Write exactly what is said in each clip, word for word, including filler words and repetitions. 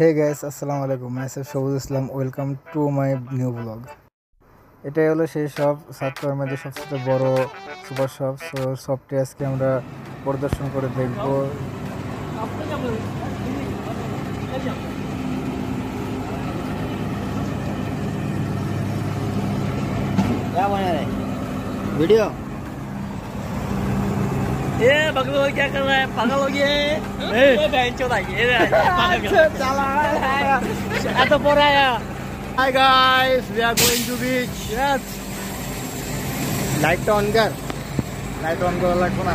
Hey guys अस्सलाम वालेकुम मैं Saif Sabuj Islam welcome to my new blog. এটাই হলো সেই সব ছাত্রকর্মীদের সবচেয়ে বড় সুপার শপ। সো শপটি আজকে আমরা পরিদর্শন করে দেখব। ভিডিও ये बगलो क्या कर रहा है? पागल हो गया है? ये बेंचो था ये पागल चला रहा है। ऐसा बोल रहा है। Hi guys, we are going to beach. Yes. Light on कर. Light on कर लाइट होना।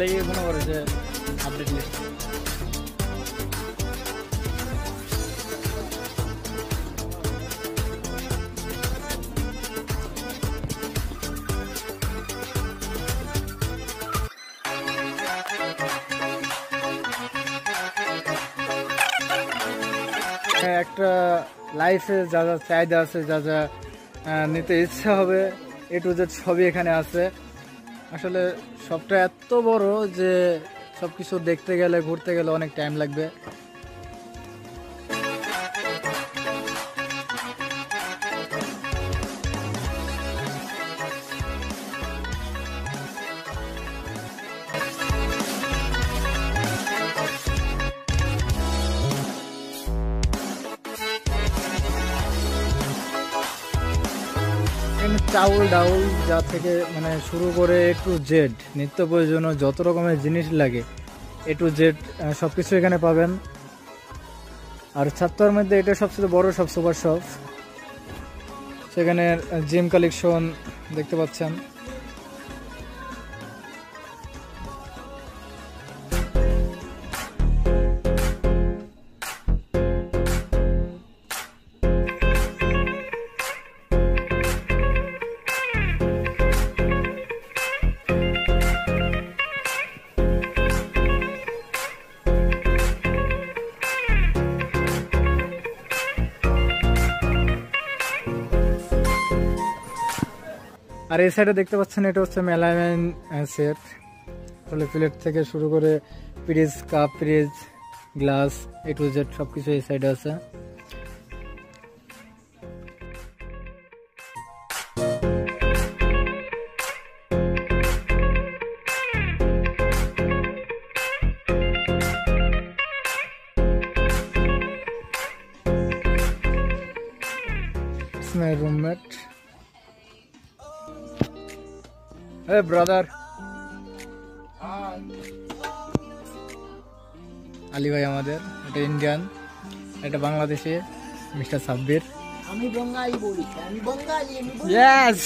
লেগে কোনো করেছে আপডেট লিস্ট একটা লাইফে যা যা চাহিদা আছে যা যা নিতে ইচ্ছা হবে এ টু জেড সবই এখানে আছে। আসলে শপটা এত বড় যে সব কিছু দেখতে গেলে ঘুরতে গেলে অনেক টাইম লাগবে। চাউল ডাউল যা থেকে মানে শুরু করে এ টু জেড নিত্য প্রয়োজনীয় যত রকমের জিনিস লাগে এ টু জেড সব কিছু এখানে পাবেন। আর ছাত্রর মধ্যে এটা সবচেয়ে বড় সব সুপার শপ। সেখানে জিম কালেকশন দেখতে পাচ্ছেন। আর এই সাইডে দেখতে পাচ্ছেন এটা হচ্ছে মেলামাইন সেট। তাহলে প্লেট থেকে শুরু করে fridge, cup, fridge, glass A to Z সব কিছু এই সাইডে আছে। My roommate Hey brother. Hi. Ali bhai amader, eta Indian, eta Bangladeshi, Mister Sabbir. Ami Bengali boli, ami Bengali, ami Bengali. Yes.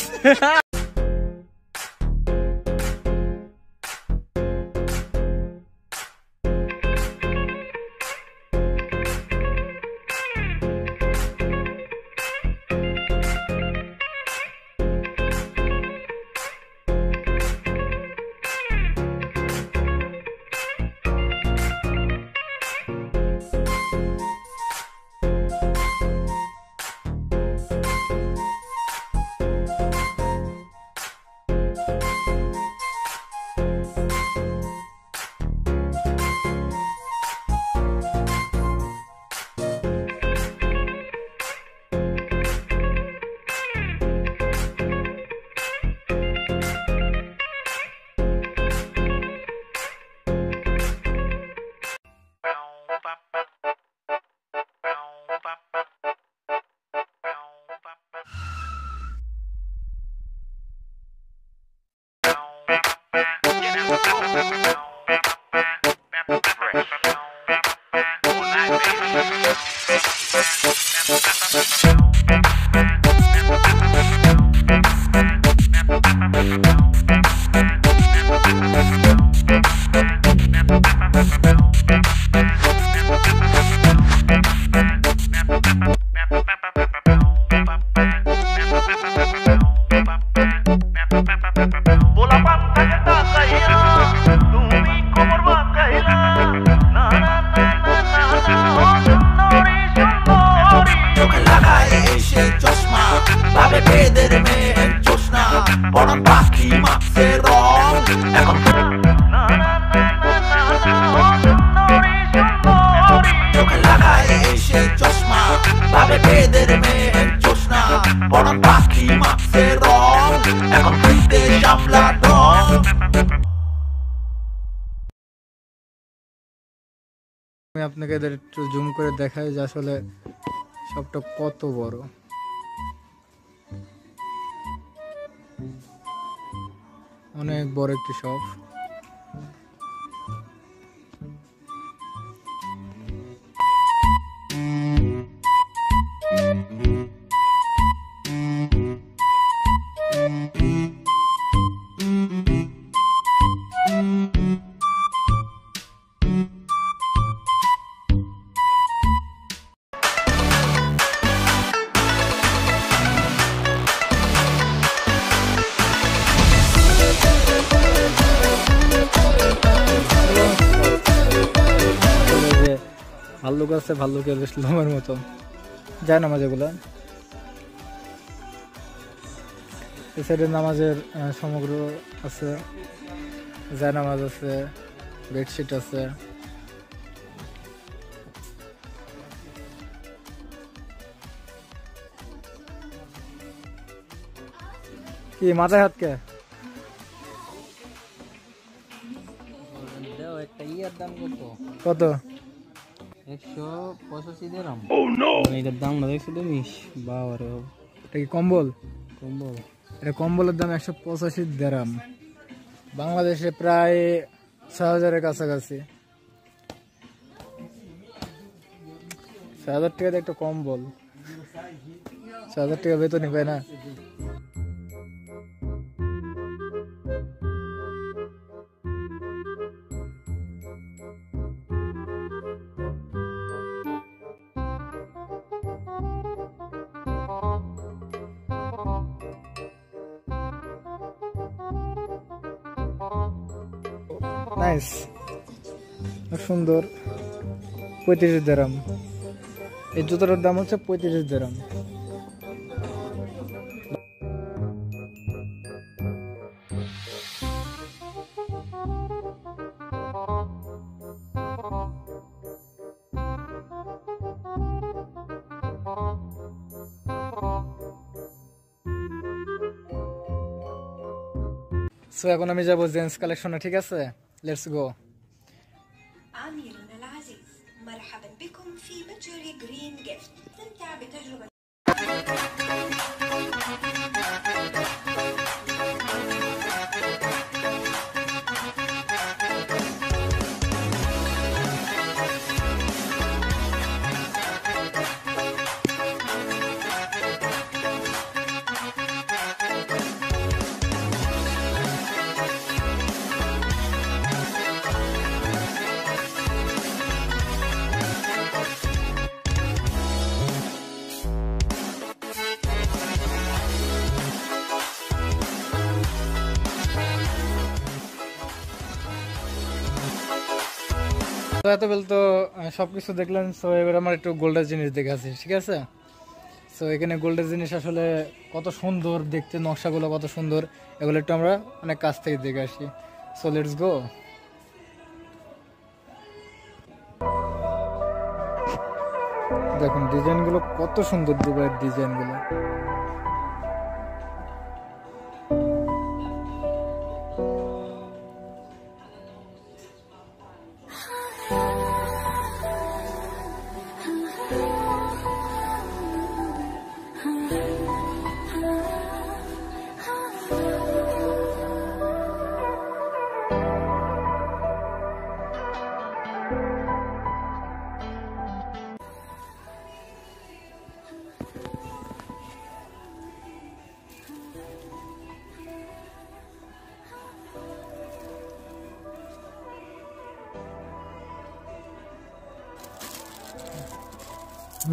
আমি আপনাকে একটু জুম করে দেখাই যে আসলে সবটা কত বড়। অনেক বড় একটি শপ। ভাল্লুক আছে, ভাল্লুকের বেশ লোমের মতো যায় নামাজ। এগুলো এই সাইডের নামাজের সমগ্র আছে, যায় নামাজ আছে, বেডশিট আছে, কি মাথায় হাত কে কত একশো পঁচাশি দিরাম। ও নো, এটার দাম না দেখছো তুমি? বাবারে, এটা কি কম্বল? কম্বল, এটা কম্বলের দাম একশো পঁচাশি দিরাম, বাংলাদেশে প্রায় ছয় হাজার এর কাছাকাছি। ছয় হাজার টাকা দিয়ে একটা কম্বল, ছয় হাজার টাকা বেতনই পায় না। নাইস, সুন্দর। পঁয়ত্রিশ দিরাম এই জুতোটার দাম হচ্ছে পঁয়ত্রিশ দিরাম। সো এখন আমি যাবো জেন্টস কালেকশনে, ঠিক আছে? Let's go. عاملون العزيز مرحبا بكم في متجر جرين جيفت. استمتع بتجربة তো এত বেল তো সবকিছু দেখলেন। সো এবার আমার একটু গোল্ডের জিনিস দেখে আসি, ঠিক আছে? সো এখানে গোল্ডের জিনিস আসলে কত সুন্দর দেখতে, নকশাগুলো কত সুন্দর, এগুলো একটু আমরা অনেক কাছ থেকে দেখে আসি। So let's go. দেখুন ডিজাইনগুলো কত সুন্দর, দুবাইয়ের ডিজাইনগুলো।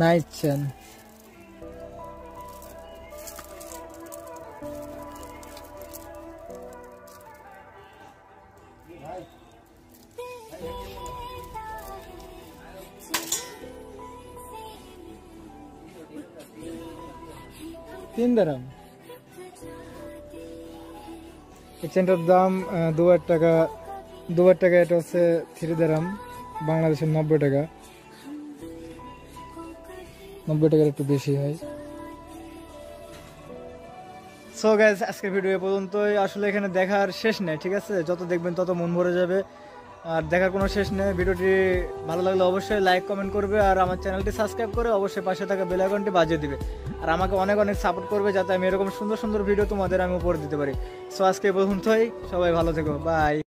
nineteen তিন দিরহাম। এক্সচেঞ্জের দাম দুবার টাকা দুবার টাকা এটা হচ্ছে থ্রি দিরহাম বাংলাদেশের নব্বই টাকা নব্বই টাকার একটু বেশি হয়। সো গাইজ আজকের ভিডিও এ পর্যন্তই। আসলে এখানে দেখার শেষ নেই, ঠিক আছে, যত দেখবেন তত মন ভরে যাবে আর দেখার কোনো শেষ নেই। ভিডিওটি ভালো লাগলে অবশ্যই লাইক কমেন্ট করবে আর আমার চ্যানেলটি সাবস্ক্রাইব করে অবশ্যই পাশে থাকা বেল আইকনটি বাজিয়ে দিবে আর আমাকে অনেক অনেক সাপোর্ট করবে যাতে আমি এরকম সুন্দর সুন্দর ভিডিও তোমাদের আমি উপরে দিতে পারি। সো আজকে এই পর্যন্তই, সবাই ভালো থেকো, বাই।